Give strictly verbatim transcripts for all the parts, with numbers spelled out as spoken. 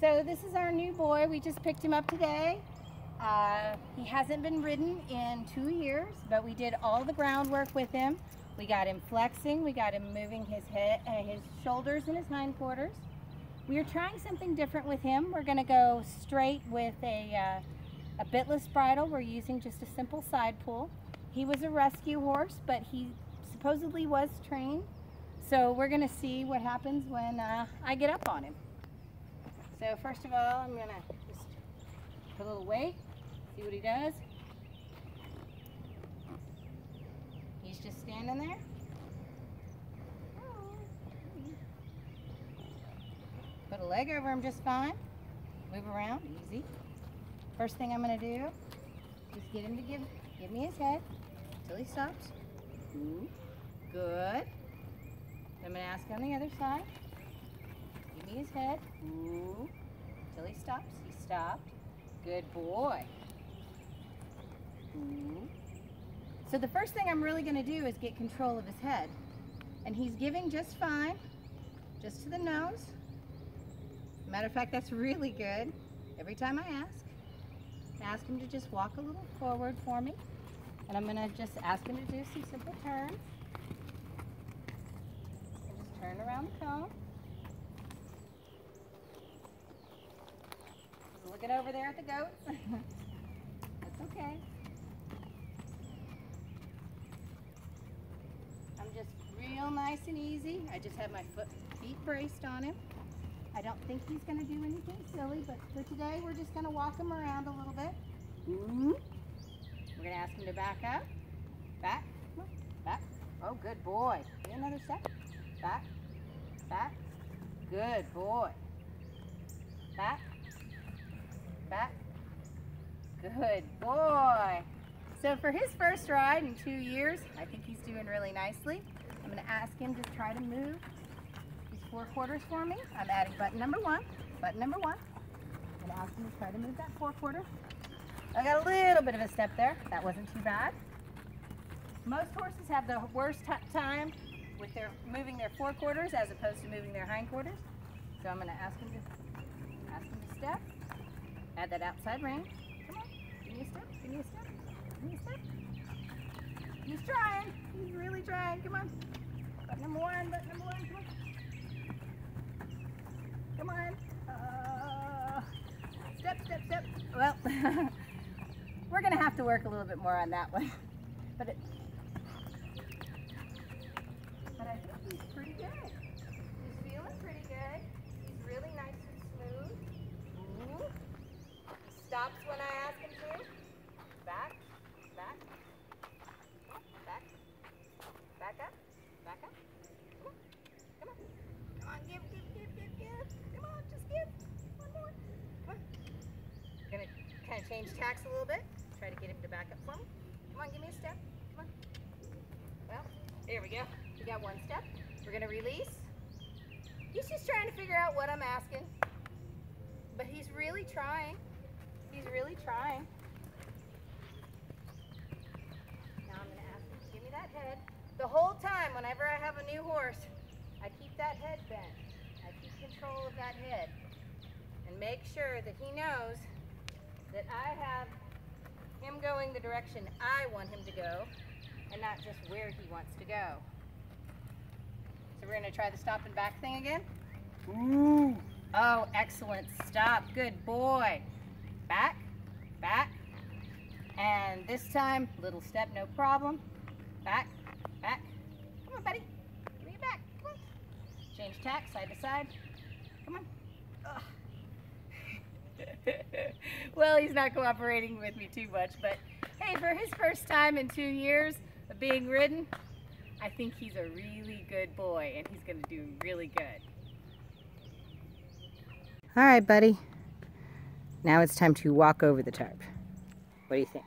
So this is our new boy. We just picked him up today. Uh, he hasn't been ridden in two years, but we did all the groundwork with him. We got him flexing. We got him moving his head, uh, his shoulders and his hindquarters. We are trying something different with him. We're going to go straight with a, uh, a bitless bridle. We're using just a simple side pull. He was a rescue horse, but he supposedly was trained. So we're going to see what happens when uh, I get up on him. So first of all, I'm going to just put a little weight, see what he does. He's just standing there. Put a leg over him just fine. Move around, easy. First thing I'm going to do is get him to give, give me his head until he stops. Ooh, good. I'm going to ask on the other side. Give me his head. Ooh, until he stops. He stopped. Good boy. Ooh. So the first thing I'm really going to do is get control of his head. And he's giving just fine, just to the nose. Matter of fact, that's really good. Every time I ask, I ask him to just walk a little forward for me. And I'm going to just ask him to do some simple turns. And just turn around the comb. Just looking over there at the goats. That's okay. I'm just real nice and easy. I just have my foot, feet braced on him. I don't think he's going to do anything silly, but for today we're just going to walk him around a little bit. Mm-hmm. We're going to ask him to back up, back, back, oh good boy, do another step, back, back, good boy, back, back, good boy. So for his first ride in two years, I think he's doing really nicely. I'm going to ask him to try to move four quarters for me. I'm adding button number one, button number one. I'm going to ask him to try to move that four quarter. I got a little bit of a step there. That wasn't too bad. Most horses have the worst time with their moving their four quarters as opposed to moving their hind quarters. So I'm going to ask him to ask him to step. Add that outside rein. Come on, give me a step, give me a step, give me a step. He's trying. He's really trying. Come on. Button number one, button number one. Come on. Come on. Uh, step, step, step. Well, we're going to have to work a little bit more on that one. But, it, but I think he's pretty good. He's feeling pretty good. He's really nice and smooth. Ooh. He stops when I ask him to. Back, back, back, back up, back up. Come on. Come on, give, give, give, give, give. Kind of change tacks a little bit. Try to get him to back up for me. Come on, give me a step. Come on. Well, there we go. We got one step. We're going to release. He's just trying to figure out what I'm asking. But he's really trying. He's really trying. Now I'm going to ask him to give me that head. The whole time, whenever I have a new horse, I keep that head bent. I keep control of that head. And make sure that he knows that I have him going the direction I want him to go and not just where he wants to go. So we're going to try the stop and back thing again. Ooh. Oh, excellent stop. Good boy. Back, back. And this time, little step, no problem. Back, back. Come on, buddy. Give me it back. Come on. Change tack, side to side. Come on. Ugh. Well, he's not cooperating with me too much, but hey, for his first time in two years of being ridden, I think he's a really good boy and he's going to do really good. All right, buddy. Now it's time to walk over the tarp. What do you think?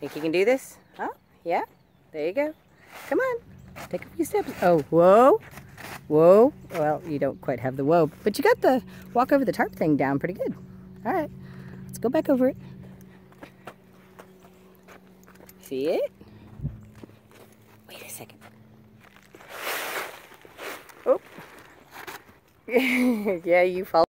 Think you can do this? Huh? Yeah? There you go. Come on. Take a few steps. Oh, whoa. Whoa. Well, you don't quite have the whoa, but you got the walk over the tarp thing down pretty good. All right, let's go back over it. See it? Wait a second. Oh. Yeah, you fall.